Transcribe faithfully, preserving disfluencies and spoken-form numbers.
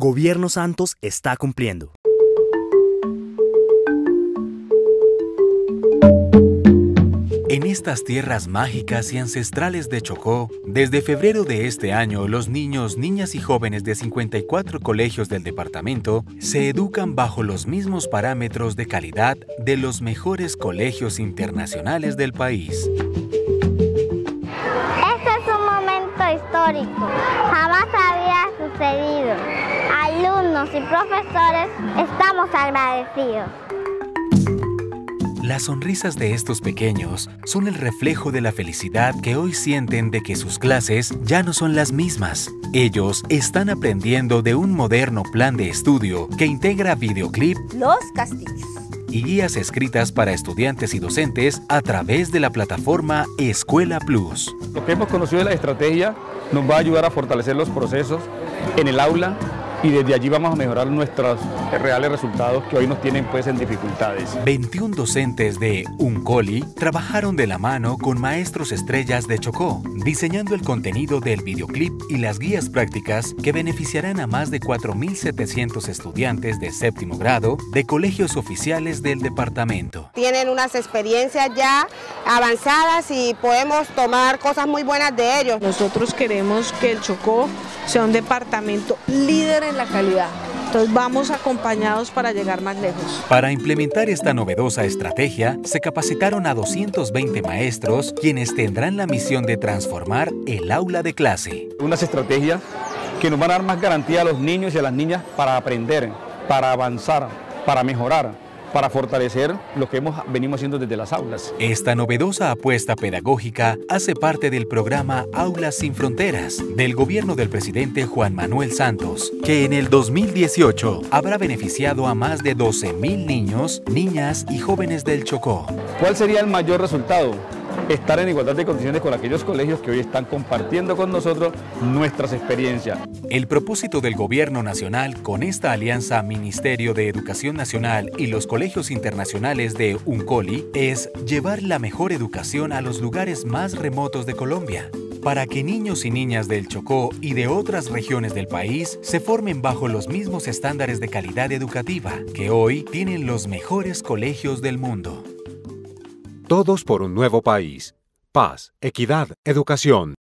Gobierno Santos está cumpliendo. En estas tierras mágicas y ancestrales de Chocó, desde febrero de este año, los niños, niñas y jóvenes de cincuenta y cuatro colegios del departamento se educan bajo los mismos parámetros de calidad de los mejores colegios internacionales del país. Este es un momento histórico, jamás había sucedido. Alumnos y profesores, estamos agradecidos. Las sonrisas de estos pequeños son el reflejo de la felicidad que hoy sienten de que sus clases ya no son las mismas. Ellos están aprendiendo de un moderno plan de estudio que integra videoclip, los castillos y guías escritas para estudiantes y docentes a través de la plataforma Escuela Plus. Lo que hemos conocido de la estrategia nos va a ayudar a fortalecer los procesos en el aula, y desde allí vamos a mejorar nuestros reales resultados que hoy nos tienen pues en dificultades. veintiún docentes de UNCOLI trabajaron de la mano con maestros estrellas de Chocó, diseñando el contenido del videoclip y las guías prácticas que beneficiarán a más de cuatro mil setecientos estudiantes de séptimo grado de colegios oficiales del departamento. Tienen unas experiencias ya avanzadas y podemos tomar cosas muy buenas de ellos. Nosotros queremos que el Chocó sea un departamento líder en la calidad. Entonces vamos acompañados para llegar más lejos. Para implementar esta novedosa estrategia, se capacitaron a doscientos veinte maestros, quienes tendrán la misión de transformar el aula de clase. Unas estrategias que nos van a dar más garantía a los niños y a las niñas para aprender, para avanzar, para mejorar, para fortalecer lo que hemos, venimos haciendo desde las aulas. Esta novedosa apuesta pedagógica hace parte del programa Aulas Sin Fronteras del gobierno del presidente Juan Manuel Santos, que en el dos mil dieciocho habrá beneficiado a más de doce mil niños, niñas y jóvenes del Chocó. ¿Cuál sería el mayor resultado? Estar en igualdad de condiciones con aquellos colegios que hoy están compartiendo con nosotros nuestras experiencias. El propósito del Gobierno Nacional con esta alianza Ministerio de Educación Nacional y los colegios internacionales de UNCOLI es llevar la mejor educación a los lugares más remotos de Colombia, para que niños y niñas del Chocó y de otras regiones del país se formen bajo los mismos estándares de calidad educativa que hoy tienen los mejores colegios del mundo. Todos por un nuevo país. Paz, equidad, educación.